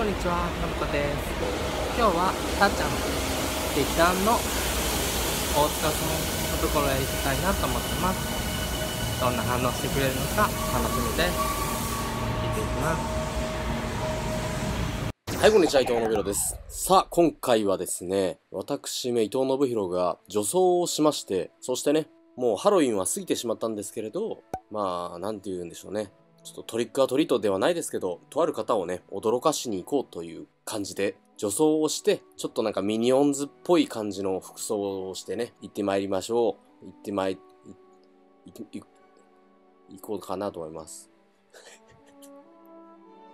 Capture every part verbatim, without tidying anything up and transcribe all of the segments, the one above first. こんにちは、のぶこです。今日はたっちゃんの劇団の大塚さんのところへ行きたいなと思ってます。どんな反応してくれるのか楽しみです。行っていきます。はい、こんにちは、伊藤信弘です。さあ、今回はですね、私め伊藤信弘が女装をしまして、そしてね、もうハロウィンは過ぎてしまったんですけれど、まあなんて言うんでしょうね、ちょっとトリックアトリートではないですけど、とある方をね、驚かしに行こうという感じで、女装をして、ちょっとなんかミニオンズっぽい感じの服装をしてね、行ってまいりましょう。行ってまい、行こうかなと思います。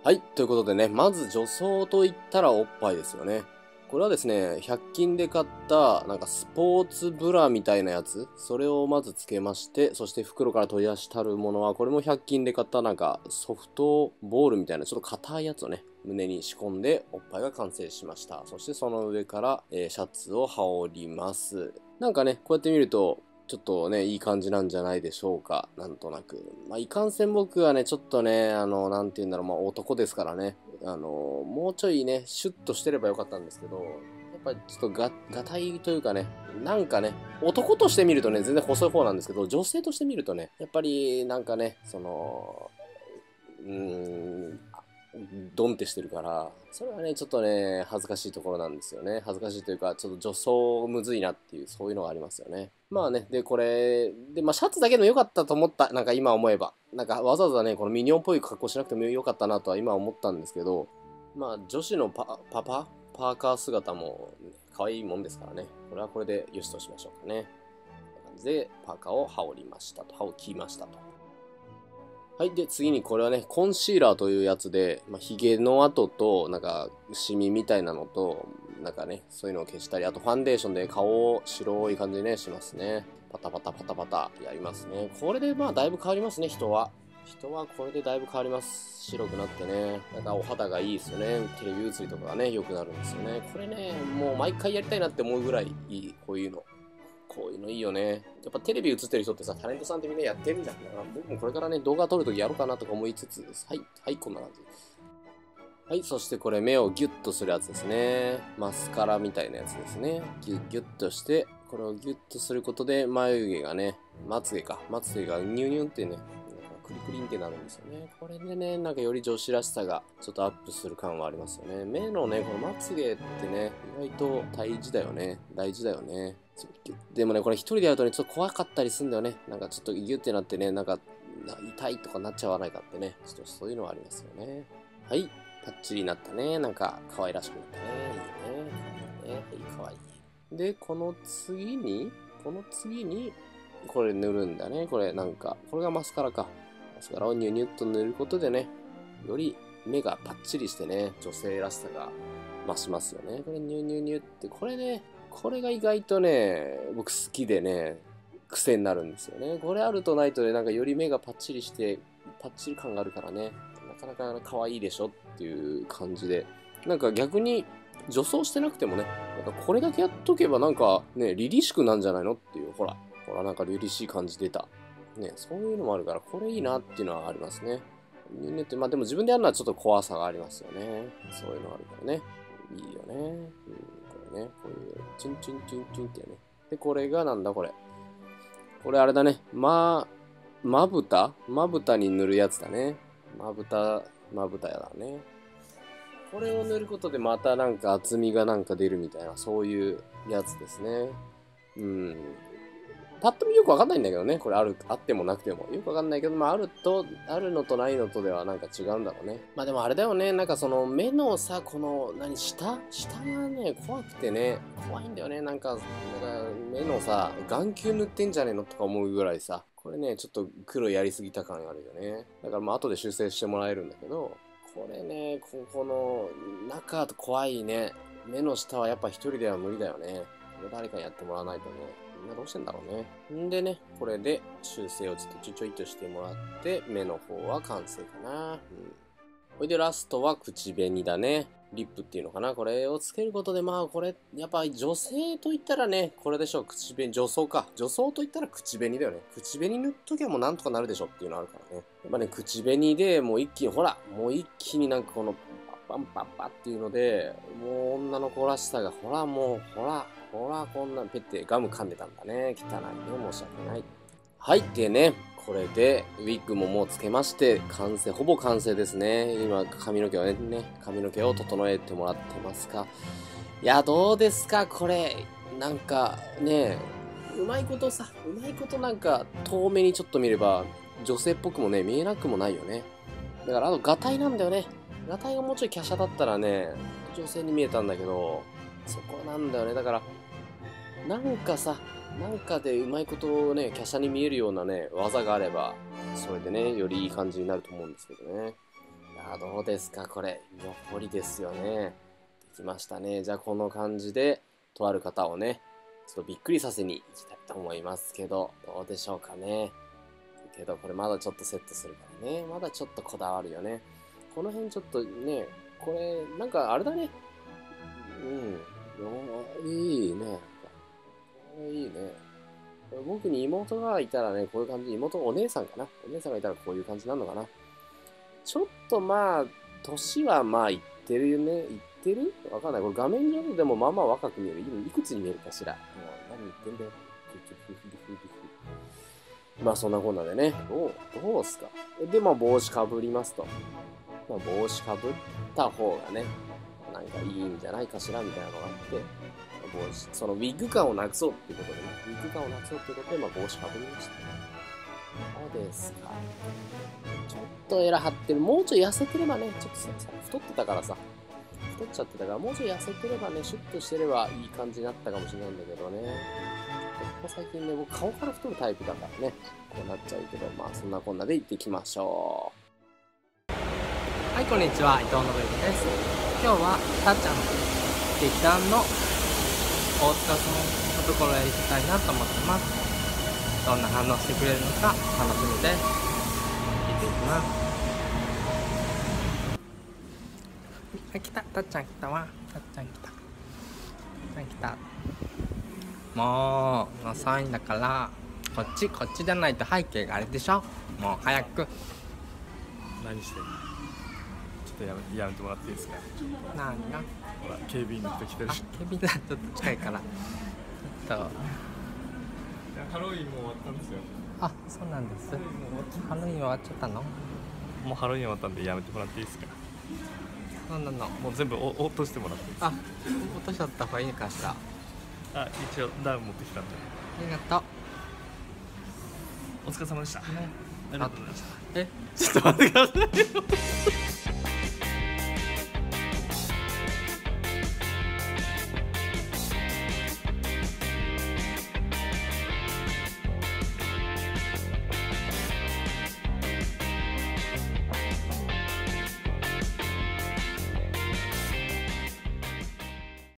はい、ということでね、まず女装と言ったらおっぱいですよね。これはですね、ひゃく均で買った、なんかスポーツブラみたいなやつ、それをまずつけまして、そして袋から取り出したるものは、これもひゃく均で買った、なんかソフトボールみたいな、ちょっと硬いやつをね、胸に仕込んで、おっぱいが完成しました。そしてその上から、えー、シャツを羽織ります。なんかね、こうやって見ると、ちょっとね、いい感じなんじゃないでしょうか。なんとなく。まあ、いかんせん僕はね、ちょっとね、あの、なんて言うんだろう、まあ、男ですからね。あの、もうちょいね、シュッとしてればよかったんですけど、やっぱりちょっとが、がたいというかね、なんかね、男として見るとね、全然細い方なんですけど、女性として見るとね、やっぱり、なんかね、その、うーん、ドンってしてるから、それはね、ちょっとね、恥ずかしいところなんですよね。恥ずかしいというか、ちょっと女装むずいなっていう、そういうのがありますよね。まあね、で、これ、で、まあ、シャツだけでも良かったと思った、なんか今思えば。なんかわざわざね、このミニオンっぽい格好しなくても良かったなとは今思ったんですけど、まあ、女子のパ、パパ、パーカー姿も可愛いもんですからね。これはこれでよしとしましょうかね。こんな感じで、パーカーを羽織りましたと。羽織りましたと。はい。で、次にこれはね、コンシーラーというやつで、まあ、髭の跡と、なんか、シミみたいなのと、なんかね、そういうのを消したり、あとファンデーションで顔を白い感じにね、しますね。パタパタパタパタやりますね。これでまあ、だいぶ変わりますね、人は。人はこれでだいぶ変わります。白くなってね。なんかお肌がいいですよね。テレビ映りとかがね、良くなるんですよね。これね、もう毎回やりたいなって思うぐらいいい、こういうの。こういうのいいよね。やっぱテレビ映ってる人ってさ、タレントさんってみんなやってるんだから、僕もこれからね、動画撮るときやろうかなとか思いつつです。はい、はい、こんな感じです。はい、そしてこれ目をギュッとするやつですね。マスカラみたいなやつですね。ギュッギュッとして、これをギュッとすることで眉毛がね、まつ毛か、まつ毛がニュニュンってね、クリクリンってなるんですよね。これでね、なんかより女子らしさがちょっとアップする感はありますよね。目のね、このまつ毛ってね、意外と大事だよね。大事だよね。でもね、これ一人でやるとね、ちょっと怖かったりするんだよね。なんかちょっとギュってなってね、なんか痛いとかなっちゃわないかってね。ちょっとそういうのはありますよね。はい。パッチリになったね。なんか可愛らしくなったね。いいね。いいね。可愛い。で、この次に、この次に、これ塗るんだね。これなんか、これがマスカラか。マスカラをニュニュっと塗ることでね、より目がパッチリしてね、女性らしさが増しますよね。これニュニュニュって、これね、これが意外とね、僕好きでね、癖になるんですよね。これあるとないとね、なんかより目がパッチリして、パッチリ感があるからね、なかなか可愛いでしょっていう感じで。なんか逆に、女装してなくてもね、なんかこれだけやっとけばなんかね、凛々しくなんじゃないのっていう、ほら、ほらなんか凛々しい感じ出た。ね、そういうのもあるから、これいいなっていうのはありますね。人間って、まあでも自分でやるのはちょっと怖さがありますよね。そういうのあるからね。いいよね。うんね、こういうチュンチュンチュンチュンってね。で、これがなんだこれ。これあれだね。ま、まぶたまぶたに塗るやつだね。まぶた、まぶたやだね。これを塗ることでまたなんか厚みがなんか出るみたいな、そういうやつですね。うん。パッと見よくわかんないんだけどね。これある、あってもなくても。よくわかんないけど、まああると、あるのとないのとではなんか違うんだろうね。まあでもあれだよね。なんかその目のさ、この、何、下下がね、怖くてね、怖いんだよね。なんか、なんか目のさ、眼球塗ってんじゃねえのとか思うぐらいさ。これね、ちょっと黒やりすぎた感あるよね。だからまあ後で修正してもらえるんだけど、これね、ここの中と怖いね。目の下はやっぱ一人では無理だよね。誰かにやってもらわないとね。みんなどうしてんだろうね。んでね、これで修正をちょっとちょいちょいとしてもらって、目の方は完成かな。うん。ほいでラストは口紅だね。リップっていうのかな。これをつけることで、まあこれ、やっぱ女性といったらね、これでしょう。口紅、女装か。女装といったら口紅だよね。口紅塗っときゃもうなんとかなるでしょっていうのあるからね。やっぱね、口紅でもう一気に、ほら、もう一気になんかこの、バンバンバンっていうので、もう女の子らしさが、ほらもう、ほら、ほら、こんなんペッてガム噛んでたんだね。汚いね、申し訳ない。はい、でね、これでウィッグももうつけまして、完成、ほぼ完成ですね。今、髪の毛をね、髪の毛を整えてもらってますか。いや、どうですか、これ。なんかね、うまいことさ、うまいことなんか、遠目にちょっと見れば、女性っぽくもね、見えなくもないよね。だから、あの、ガタイなんだよね。ガタイがもうちょい華奢だったらね、女性に見えたんだけど、そこなんだよね。だから、なんかさ、なんかでうまいことをね、華奢に見えるようなね、技があれば、それでね、よりいい感じになると思うんですけどね。いや、どうですか、これ。残りですよね。できましたね。じゃあ、この感じで、とある方をね、ちょっとびっくりさせに行きたいと思いますけど、どうでしょうかね。けど、これまだちょっとセットするからね。まだちょっとこだわるよね。この辺ちょっとね、これ、なんかあれだね。うん。いいね。いいね。僕に妹がいたらね、こういう感じ。妹、お姉さんかな。お姉さんがいたらこういう感じになるのかな。ちょっとまあ、年はまあ、いってるよね。いってる？わかんない。これ画面上でもまあまあ若く見える。いくつに見えるかしら。もう何言ってんだよ。まあそんなこんなでね、どう、どうすか。で、まあ帽子かぶりますと。まあ帽子かぶった方がね、なんかいいんじゃないかしらみたいなのがあって、帽子、そのウィッグ感をなくそうっていうことでね、ウィッグ感をなくそうっていうことで、まあ帽子かぶりました。そうですか。ちょっとエラ張ってる。もうちょい痩せてればね、ちょっとさ、太ってたからさ、太っちゃってたから、もうちょい痩せてればね、シュッとしてればいい感じになったかもしれないんだけどね。ここ最近ね、僕顔から太るタイプだからね、こうなっちゃうけど、まあそんなこんなで行ってきましょう。はい、こんにちは、伊藤信之です。今日はたっちゃんの劇団の大塚さんのところへ行きたいなと思ってます。どんな反応してくれるのか楽しみです。行っていきます。あ、来た、たっちゃん来たわ。たっちゃん来た、たっちゃん来た。もう遅いんだから、こっちこっちじゃないと背景があれでしょ。もう早く。何してるの？ちょっとやめ、やめてもらっていいですか？何が？ほら警備員の人来てるし。警備員だ、ちょっと近いからちょっとハロウィーンも終わったんですよ。あ、そうなんです。ハロウィーン終わっちゃったの？もうハロウィーン終わったんでやめてもらっていいですか？なんなんなん、もう全部お落としてもらっていいですか？あ、落としちゃった方がいいかしら。あ、一応ダウン持ってきたんで。ありがとう。お疲れ様でした。ありがとうございました。え、ちょっと待ってください。